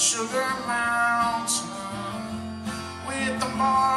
Sugar Mountain with the bar.